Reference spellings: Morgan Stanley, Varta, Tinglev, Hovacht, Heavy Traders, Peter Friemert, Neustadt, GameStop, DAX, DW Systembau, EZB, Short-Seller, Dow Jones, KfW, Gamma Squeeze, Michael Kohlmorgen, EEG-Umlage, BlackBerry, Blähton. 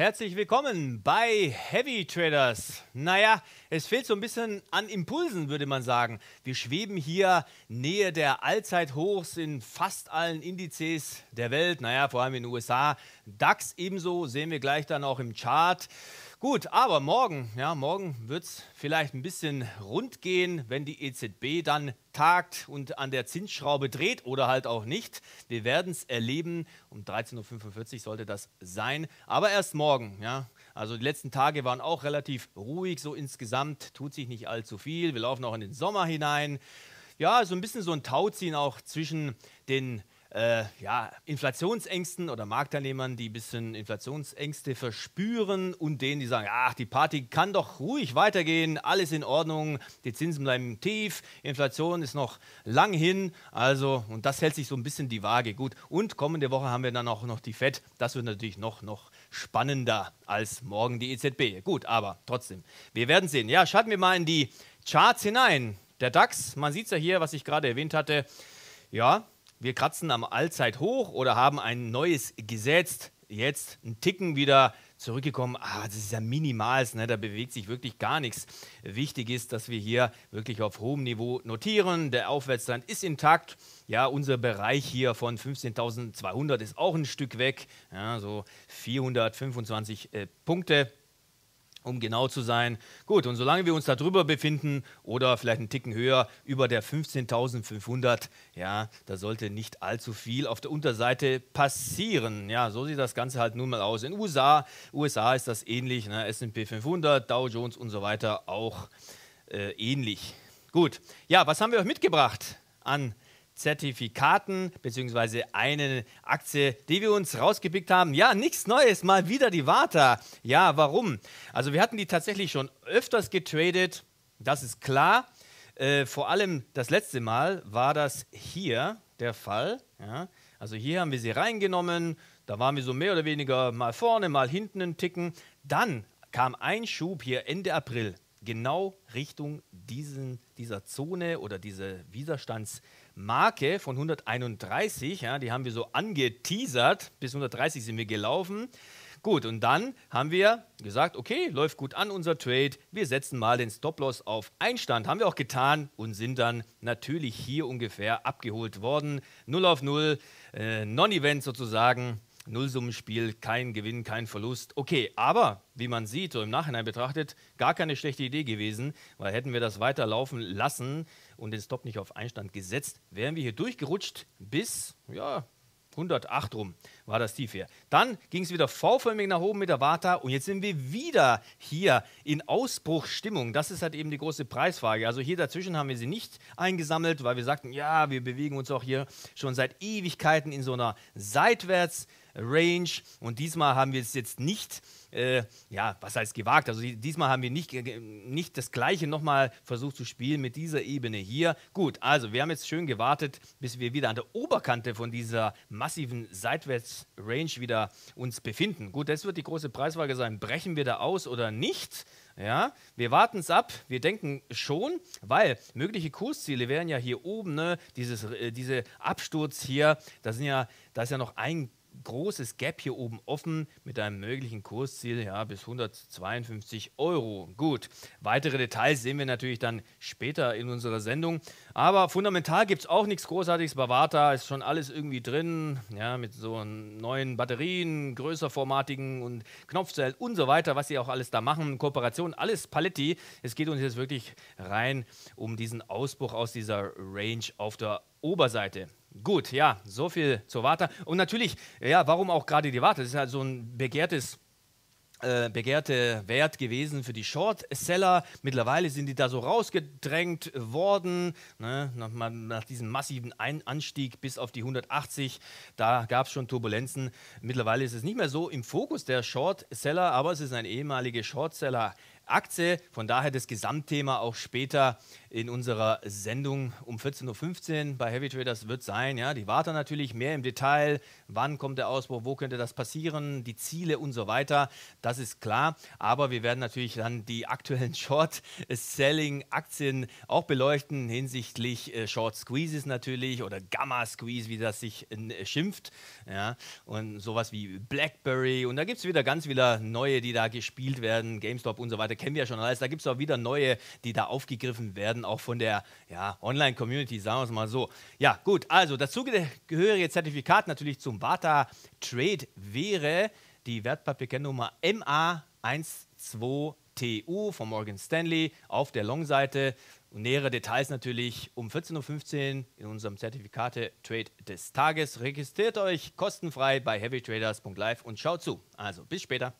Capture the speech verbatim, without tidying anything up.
Herzlich willkommen bei Heavy Traders. Naja, es fehlt so ein bisschen an Impulsen, würde man sagen. Wir schweben hier nähe der Allzeithochs in fast allen Indizes der Welt. Naja, vor allem in den U S A. DAX ebenso, sehen wir gleich dann auch im Chart. Gut, aber morgen, ja, morgen wird es vielleicht ein bisschen rund gehen, wenn die E Z B dann tagt und an der Zinsschraube dreht oder halt auch nicht. Wir werden es erleben. Um dreizehn Uhr fünfundvierzig sollte das sein, aber erst morgen. Ja. Also die letzten Tage waren auch relativ ruhig, so insgesamt tut sich nicht allzu viel. Wir laufen auch in den Sommer hinein. Ja, so ein bisschen so ein Tauziehen auch zwischen den Äh, ja, Inflationsängsten oder Marktteilnehmern, die ein bisschen Inflationsängste verspüren und denen, die sagen, ach, die Party kann doch ruhig weitergehen, alles in Ordnung, die Zinsen bleiben tief, Inflation ist noch lang hin, also, und das hält sich so ein bisschen die Waage. Gut, und kommende Woche haben wir dann auch noch die F E D, das wird natürlich noch, noch spannender als morgen die E Z B. Gut, aber trotzdem, wir werden sehen. Ja, schauen wir mal in die Charts hinein. Der DAX, man sieht es ja hier, was ich gerade erwähnt hatte, ja, wir kratzen am Allzeithoch oder haben ein neues gesetzt. Jetzt ein Ticken wieder zurückgekommen. Ah, das ist ja minimal, ne? Da bewegt sich wirklich gar nichts. Wichtig ist, dass wir hier wirklich auf hohem Niveau notieren. Der Aufwärtstrend ist intakt. Ja, unser Bereich hier von fünfzehntausendzweihundert ist auch ein Stück weg. Ja, so vierhundertfünfundzwanzig äh, Punkte, um genau zu sein. Gut, und solange wir uns da drüber befinden oder vielleicht einen Ticken höher, über der fünfzehntausendfünfhundert, ja, da sollte nicht allzu viel auf der Unterseite passieren. Ja, so sieht das Ganze halt nun mal aus. In den U S A, U S A ist das ähnlich, ne? S und P fünfhundert, Dow Jones und so weiter auch äh, ähnlich. Gut, ja, was haben wir euch mitgebracht an Zertifikaten, beziehungsweise eine Aktie, die wir uns rausgepickt haben. Ja, nichts Neues, mal wieder die Varta. Ja, warum? Also wir hatten die tatsächlich schon öfters getradet, das ist klar. Äh, vor allem das letzte Mal war das hier der Fall. Ja. Also hier haben wir sie reingenommen, da waren wir so mehr oder weniger mal vorne, mal hinten einen Ticken. Dann kam ein Schub hier Ende April, genau Richtung diesen, dieser Zone oder diese Widerstandsmarke von hunderteinunddreißig, ja, die haben wir so angeteasert, bis hundertdreißig sind wir gelaufen. Gut, und dann haben wir gesagt, okay, läuft gut an unser Trade, wir setzen mal den Stop-Loss auf Einstand, haben wir auch getan und sind dann natürlich hier ungefähr abgeholt worden, null auf null, äh, Non-Event sozusagen. Nullsummenspiel, kein Gewinn, kein Verlust. Okay, aber wie man sieht, so im Nachhinein betrachtet, gar keine schlechte Idee gewesen, weil hätten wir das weiterlaufen lassen und den Stop nicht auf Einstand gesetzt, wären wir hier durchgerutscht bis, ja, hundertacht rum war das Tief hier. Dann ging es wieder V-förmig nach oben mit der Varta und jetzt sind wir wieder hier in Ausbruchsstimmung. Das ist halt eben die große Preisfrage. Also hier dazwischen haben wir sie nicht eingesammelt, weil wir sagten, ja, wir bewegen uns auch hier schon seit Ewigkeiten in so einer seitwärts Range und diesmal haben wir es jetzt nicht, äh, ja, was heißt gewagt, also diesmal haben wir nicht, nicht das Gleiche nochmal versucht zu spielen mit dieser Ebene hier. Gut, also wir haben jetzt schön gewartet, bis wir wieder an der Oberkante von dieser massiven Seitwärts-Range wieder uns befinden. Gut, das wird die große Preisfrage sein, brechen wir da aus oder nicht? Ja, wir warten es ab, wir denken schon, weil mögliche Kursziele wären ja hier oben, ne, dieses, äh, diese Absturz hier, da sind ja, da ist ja noch ein großes Gap hier oben offen mit einem möglichen Kursziel, ja, bis hundertzweiundfünfzig Euro. Gut, weitere Details sehen wir natürlich dann später in unserer Sendung. Aber fundamental gibt es auch nichts Großartiges. Bei Varta ist schon alles irgendwie drin, ja, mit so neuen Batterien, größerformatigen und Knopfzellen und so weiter, was sie auch alles da machen. Kooperation, alles Paletti. Es geht uns jetzt wirklich rein um diesen Ausbruch aus dieser Range auf der Oberseite. Gut, ja, so viel zur Varta. Und natürlich, ja, warum auch gerade die Varta? Das ist halt so ein begehrtes, äh, begehrter Wert gewesen für die Short-Seller. Mittlerweile sind die da so rausgedrängt worden, ne? nach, nach diesem massiven Ein- Anstieg bis auf die hundertachtzig. Da gab es schon Turbulenzen. Mittlerweile ist es nicht mehr so im Fokus der Short-Seller, aber es ist ein ehemaliger Short-Seller Aktie. Von daher das Gesamtthema auch später in unserer Sendung um vierzehn Uhr fünfzehn bei Heavy Traders wird sein. Ja, die Varta natürlich mehr im Detail. Wann kommt der Ausbruch? Wo könnte das passieren? Die Ziele und so weiter. Das ist klar. Aber wir werden natürlich dann die aktuellen Short-Selling-Aktien auch beleuchten hinsichtlich äh, Short-Squeezes natürlich oder Gamma-Squeeze, wie das sich äh, schimpft. Ja, und sowas wie BlackBerry. Und da gibt es wieder ganz wieder neue, die da gespielt werden. GameStop und so weiter. Kennen wir ja schon alles. Da gibt es auch wieder neue, die da aufgegriffen werden. Auch von der ja, Online-Community, sagen wir es mal so. Ja, gut, also das zugehörige Zertifikat natürlich zum Varta Trade wäre die Wertpapierkennnummer M A zwölf T U von Morgan Stanley auf der Long-Seite. Nähere Details natürlich um vierzehn Uhr fünfzehn in unserem Zertifikate-Trade des Tages. Registriert euch kostenfrei bei heavy traders punkt live und schaut zu. Also bis später.